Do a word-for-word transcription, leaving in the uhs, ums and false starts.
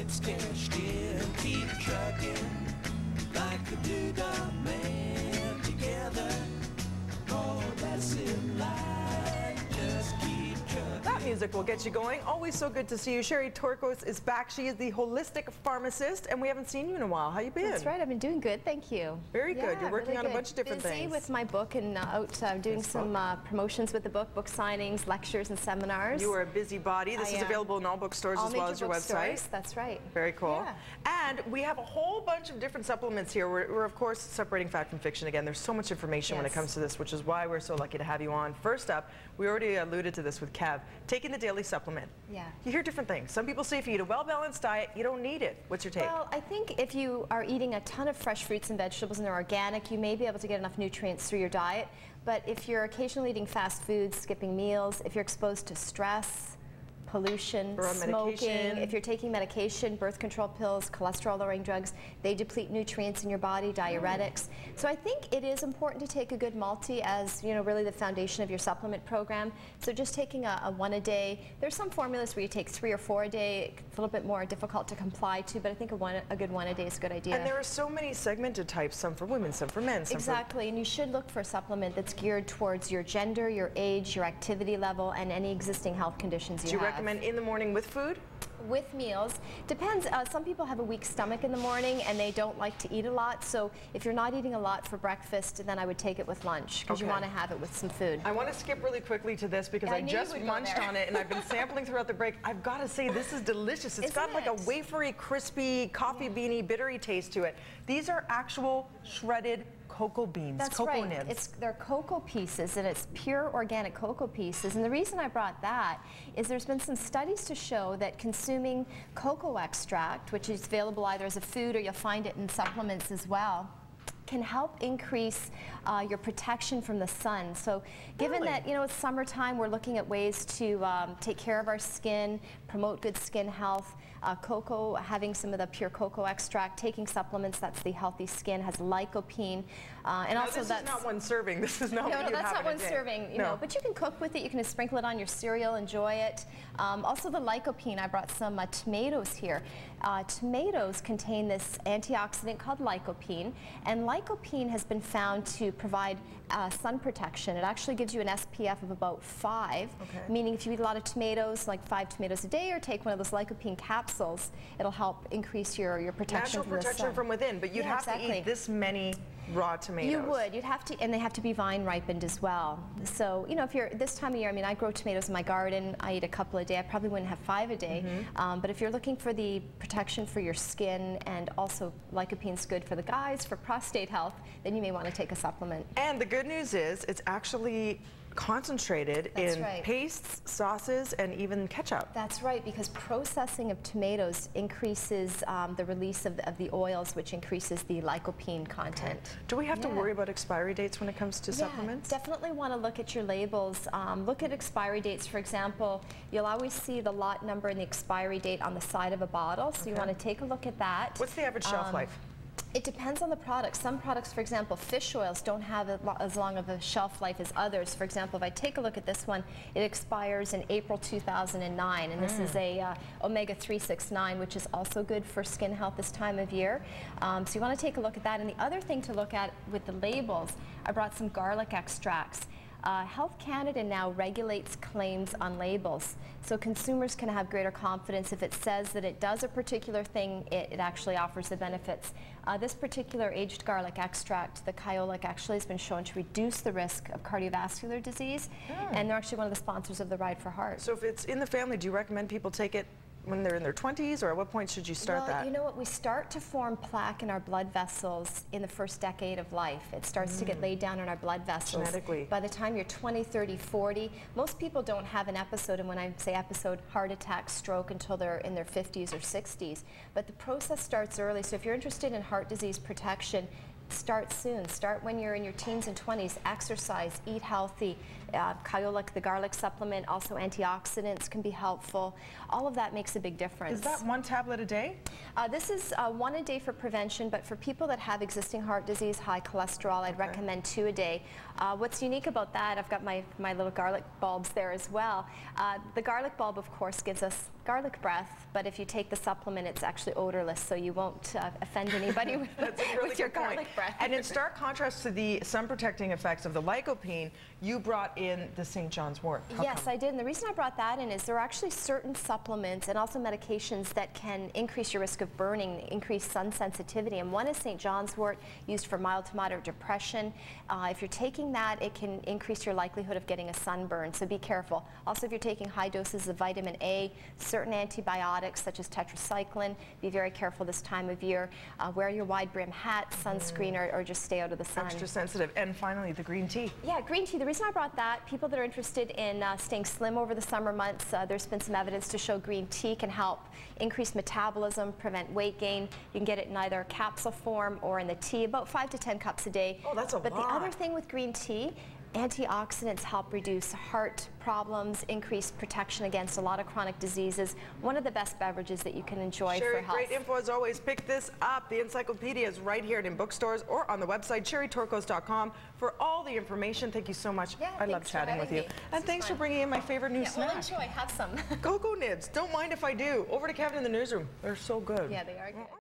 get stitched in, keep trucking like a doodah man together. Oh, that's in life, just keep trucking. That music will get you going. Always so good to see you. Sherry Torkos is back. She is the holistic pharmacist, and we haven't seen you in a while. How you been? That's right. I've been doing good. Thank you. Very yeah, good. You're working really on a good. bunch of different Busy things. Busy with my book and out uh, doing That's some uh, promotions with the book, book signings, lectures, and seminars. You are a busybody. This I is available in all bookstores all as well as your website. Stores. That's right. Very cool. Yeah. And we have a whole bunch of different supplements here. We're, we're of course separating fact from fiction again. There's so much information yes. when it comes to this, which is why we're so lucky to have you on. First up, we already alluded to this with Kev. Taking the daily supplement. Yeah. You hear different things. Some people say if you eat a well-balanced diet, you don't need it. What's your take? Well, I think if you are eating a ton of fresh fruits and vegetables and they're organic, you may be able to get enough nutrients through your diet. But if you're occasionally eating fast foods, skipping meals, if you're exposed to stress, pollution, smoking, if you're taking medication, birth control pills, cholesterol-lowering drugs, they deplete nutrients in your body, diuretics. Mm. So I think it is important to take a good multi as, you know, really the foundation of your supplement program. So just taking a, a one a day, there's some formulas where you take three or four a day, a little bit more difficult to comply to, but I think a, one, a good one a day is a good idea. And there are so many segmented types, some for women, some for men. Some exactly, for and you should look for a supplement that's geared towards your gender, your age, your activity level, and any existing health conditions you, you have. In the morning with food? With meals. Depends. Uh, some people have a weak stomach in the morning and they don't like to eat a lot. So if you're not eating a lot for breakfast, then I would take it with lunch because okay. you want to have it with some food. I want to skip really quickly to this because yeah, I, I just munched on it and I've been sampling throughout the break. I've got to say this is delicious. It's Isn't got it? like a wafery, crispy, coffee yeah. beanie, bittery taste to it. These are actual shredded cocoa beans, That's cocoa right. nibs. It's, they're cocoa pieces and it's pure organic cocoa pieces. And the reason I brought that is there's been some studies to show that consuming cocoa extract, which is available either as a food or you'll find it in supplements as well, can help increase uh, your protection from the sun. So given really? that, you know, it's summertime, we're looking at ways to um, take care of our skin, promote good skin health. Uh, cocoa, having some of the pure cocoa extract, taking supplements, that's the healthy skin, has lycopene. Uh, and now also this that's, is not one serving. This is not no, what no, you that's not one serving, you no. know, but you can cook with it. You can just sprinkle it on your cereal, enjoy it. Um, also the lycopene, I brought some uh, tomatoes here. Uh, tomatoes contain this antioxidant called lycopene, and lycopene has been found to provide uh, sun protection. It actually gives you an S P F of about five, okay. meaning if you eat a lot of tomatoes, like five tomatoes a day, or take one of those lycopene capsules, it'll help increase your, your protection Natural from protection the sun. from within, but you'd yeah, have exactly. to eat this many raw tomatoes. You would. You'd have to, and they have to be vine ripened as well. So, you know, if you're, this time of year, I mean, I grow tomatoes in my garden. I eat a couple a day. I probably wouldn't have five a day. Mm-hmm. um, but if you're looking for the protection for your skin and also lycopene's good for the guys, for prostate health, then you may want to take a supplement. And the good news is it's actually concentrated That's in right. pastes, sauces, and even ketchup. That's right, because processing of tomatoes increases um, the release of the, of the oils, which increases the lycopene content. Okay. Do we have yeah. to worry about expiry dates when it comes to yeah, supplements? Definitely want to look at your labels. Um, look at expiry dates. For example, you'll always see the lot number and the expiry date on the side of a bottle, so okay. you want to take a look at that. What's the average shelf um, life? It depends on the product. Some products, for example, fish oils don't have as long of a shelf life as others. For example, if I take a look at this one, it expires in April two thousand nine, and this mm. is a uh, omega three six nine, which is also good for skin health this time of year. Um, so you want to take a look at that. And the other thing to look at with the labels, I brought some garlic extracts. Uh, Health Canada now regulates claims on labels, so consumers can have greater confidence if it says that it does a particular thing, it, it actually offers the benefits. Uh, this particular aged garlic extract, the Kyolic, actually has been shown to reduce the risk of cardiovascular disease, hmm. and they're actually one of the sponsors of the Ride for Heart. So if it's in the family, do you recommend people take it when they're in their twenties, or at what point should you start well, that? You know what, we start to form plaque in our blood vessels in the first decade of life. It starts mm. to get laid down in our blood vessels. Genetically. By the time you're twenty, thirty, forty, most people don't have an episode, and when I say episode, heart attack, stroke, until they're in their fifties or sixties. But the process starts early, so if you're interested in heart disease protection, start soon. Start when you're in your teens and twenties. Exercise, eat healthy, uh, Kyolic, the garlic supplement, also antioxidants can be helpful. All of that makes a big difference. Is that one tablet a day? Uh, this is uh, one a day for prevention, but for people that have existing heart disease, high cholesterol, I'd okay. recommend two a day. Uh, what's unique about that, I've got my, my little garlic bulbs there as well. Uh, the garlic bulb, of course, gives us garlic breath, but if you take the supplement, it's actually odorless, so you won't uh, offend anybody with, That's a really with your good garlic point. breath. And in stark contrast to the sun-protecting effects of the lycopene, you brought in the Saint John's wort. How yes, come? I did, and the reason I brought that in is there are actually certain supplements and also medications that can increase your risk of burning, increase sun sensitivity, and one is Saint John's wort, used for mild to moderate depression. Uh, if you're taking that, it can increase your likelihood of getting a sunburn, so be careful. Also, if you're taking high doses of vitamin A, certain antibiotics such as tetracycline, be very careful this time of year. Uh, wear your wide brim hat, sunscreen, mm. or, or just stay out of the sun. Extra sensitive. And finally, the green tea. Yeah, green tea. The reason I brought that, people that are interested in uh, staying slim over the summer months, uh, there's been some evidence to show green tea can help increase metabolism, prevent weight gain. You can get it in either capsule form or in the tea, about five to ten cups a day. Oh, that's a but lot. But the other thing with green tea, antioxidants help reduce heart problems, increase protection against a lot of chronic diseases. One of the best beverages that you can enjoy Sherry, for health. Great info as always. Pick this up. The encyclopedia is right here and in bookstores or on the website Sherry Torcos dot com for all the information. Thank you so much. Yeah, I love chatting with you. Me. And this thanks for bringing in my favorite new yeah, snack. Well, enjoy. Have some. Go-Go Nibs. Don't mind if I do. Over to Kevin in the newsroom. They're so good. Yeah, they are good.